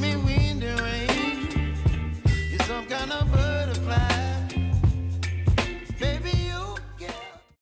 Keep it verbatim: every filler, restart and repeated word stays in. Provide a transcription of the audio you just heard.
me.